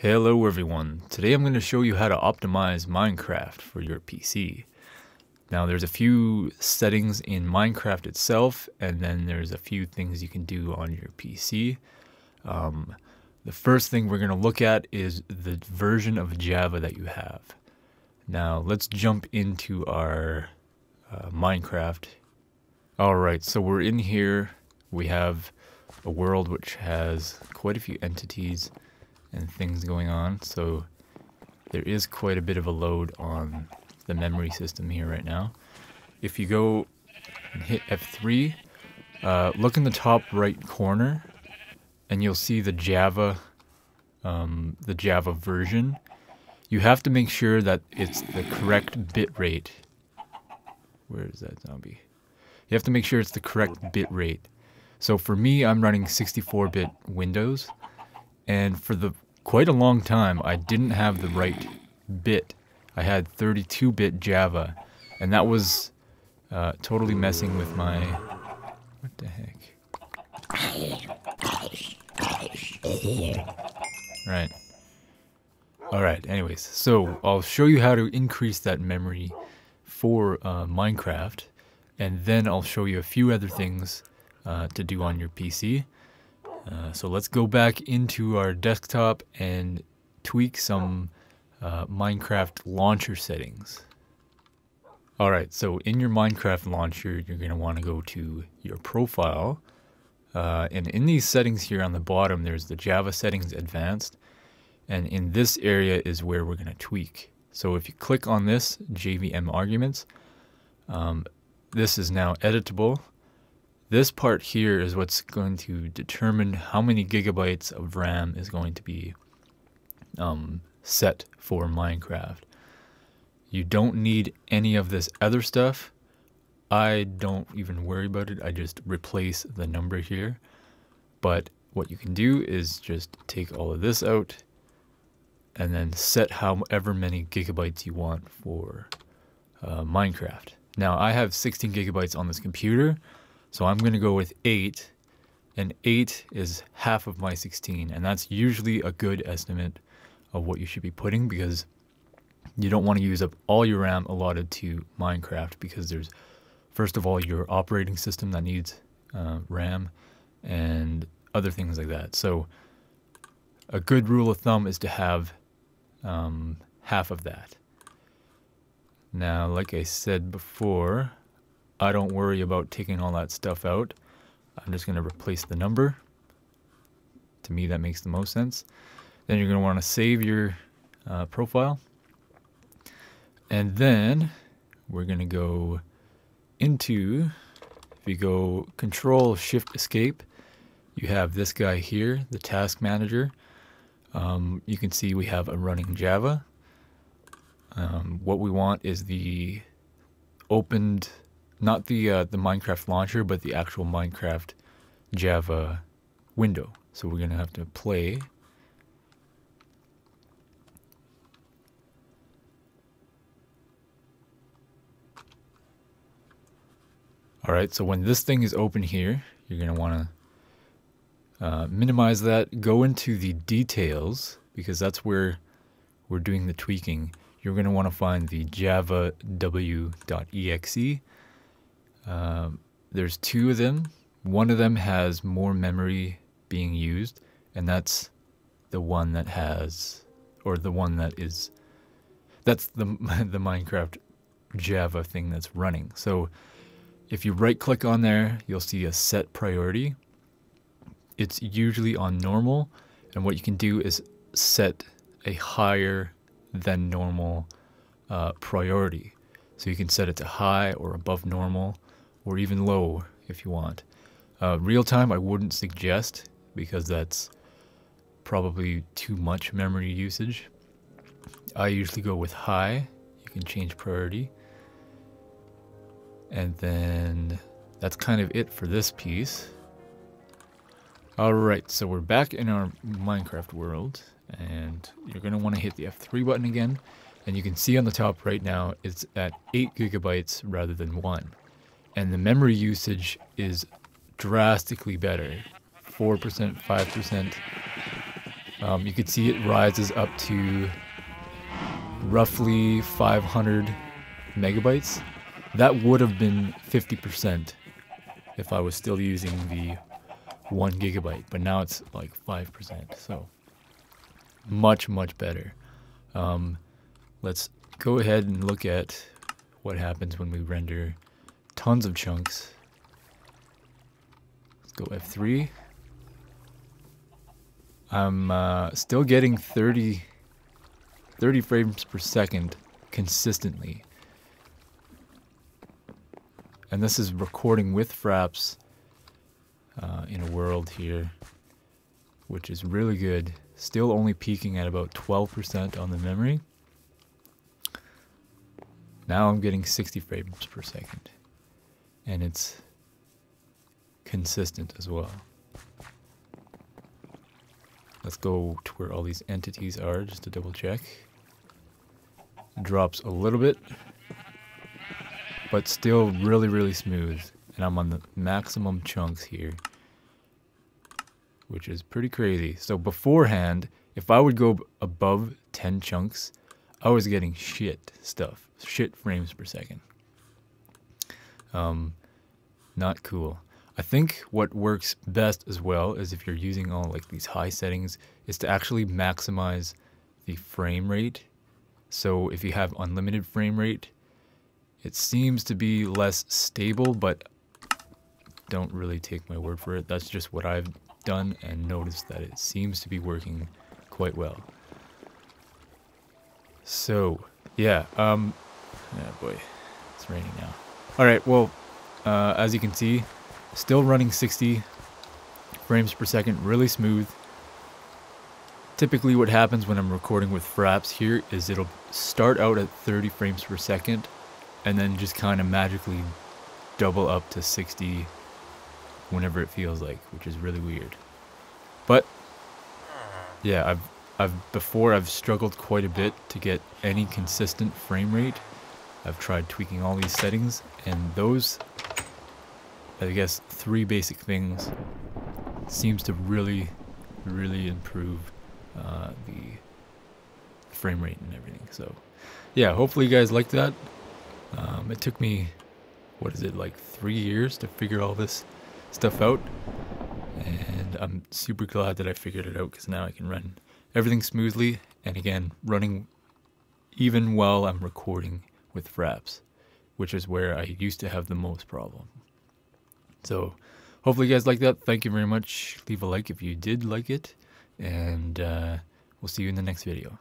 Hello everyone, today I'm going to show you how to optimize Minecraft for your PC. Now there's a few settings in Minecraft itself, and then there's a few things you can do on your PC. The first thing we're going to look at is the version of Java that you have. Now let's jump into our Minecraft. Alright, so we're in here. We have a world which has quite a few entities and things going on, so there is quite a bit of a load on the memory system here right now. If you go and hit F3, look in the top right corner and you'll see the Java version. You have to make sure that it's the correct bit rate. Where is that zombie? You have to make sure it's the correct bit rate. So for me, I'm running 64-bit Windows. And for quite a long time, I didn't have the right bit. I had 32-bit Java, and that was totally messing with my... What the heck? Right. Alright, anyways, so I'll show you how to increase that memory for Minecraft, and then I'll show you a few other things to do on your PC. So let's go back into our desktop and tweak some Minecraft launcher settings. Alright, so in your Minecraft launcher, you're going to want to go to your profile. And in these settings here on the bottom, there's the Java settings advanced. And in this area is where we're going to tweak. So if you click on this, JVM arguments, this is now editable. This part here is what's going to determine how many gigabytes of RAM is going to be set for Minecraft. You don't need any of this other stuff. I don't even worry about it. I just replace the number here. But what you can do is just take all of this out and then set however many gigabytes you want for Minecraft. Now I have 16 gigabytes on this computer. So I'm going to go with 8, and 8 is half of my 16, and that's usually a good estimate of what you should be putting, because you don't want to use up all your RAM allotted to Minecraft, because there's, first of all, your operating system that needs RAM and other things like that. So a good rule of thumb is to have half of that. Now, like I said before, I don't worry about taking all that stuff out. I'm just going to replace the number. To me, that makes the most sense. Then you're going to want to save your profile. And then we're going to go into, if you go Control-Shift-Escape, you have this guy here, the task manager. You can see we have a running Java. What we want is the opened... Not the Minecraft launcher, but the actual Minecraft Java window. So we're going to have to play. Alright, so when this thing is open here, you're going to want to minimize that. Go into the details, because that's where we're doing the tweaking. You're going to want to find the javaw.exe. There's two of them. One of them has more memory being used, and that's the one that has, or the one that is, that's the Minecraft Java thing that's running. So if you right click on there, you'll see a set priority. It's usually on normal, and what you can do is set a higher than normal priority. So you can set it to high or above normal, or even low if you want. Real time I wouldn't suggest, because that's probably too much memory usage. I usually go with high. You can change priority. And then that's kind of it for this piece. Alright, so we're back in our Minecraft world, and you're going to want to hit the F3 button again. And you can see on the top right now it's at 8 gigabytes rather than 1. And the memory usage is drastically better. 4%, 5%, You can see it rises up to roughly 500 megabytes. That would have been 50% if I was still using the 1 gigabyte, but now it's like 5%, so much better. Let's go ahead and look at what happens when we render tons of chunks. Let's go F3. I'm still getting 30 frames per second consistently. And this is recording with Fraps in a world here, which is really good. Still only peaking at about 12% on the memory. Now I'm getting 60 frames per second. And it's consistent as well. Let's go to where all these entities are just to double check. It drops a little bit, but still really smooth. And I'm on the maximum chunks here, which is pretty crazy. So beforehand, if I would go above 10 chunks, I was getting shit frames per second. Not cool. I think what works best as well is if you're using all like these high settings is to actually maximize the frame rate. So if you have unlimited frame rate, it seems to be less stable, but don't really take my word for it. That's just what I've done and noticed that it seems to be working quite well. So, yeah, oh boy, it's raining now. All right, well, as you can see, still running 60 frames per second, really smooth. Typically what happens when I'm recording with Fraps here is it'll start out at 30 frames per second and then just kind of magically double up to 60 whenever it feels like, which is really weird. But yeah, I've struggled quite a bit to get any consistent frame rate. I've tried tweaking all these settings, and those, I guess, three basic things seems to really improve the frame rate and everything. So yeah, hopefully you guys liked that. It took me, what is it, like 3 years to figure all this stuff out, and I'm super glad that I figured it out because now I can run everything smoothly, and again, running even while I'm recording with Fraps, which is where I used to have the most problem. So hopefully you guys like that. Thank you very much. Leave a like if you did like it, and we'll see you in the next video.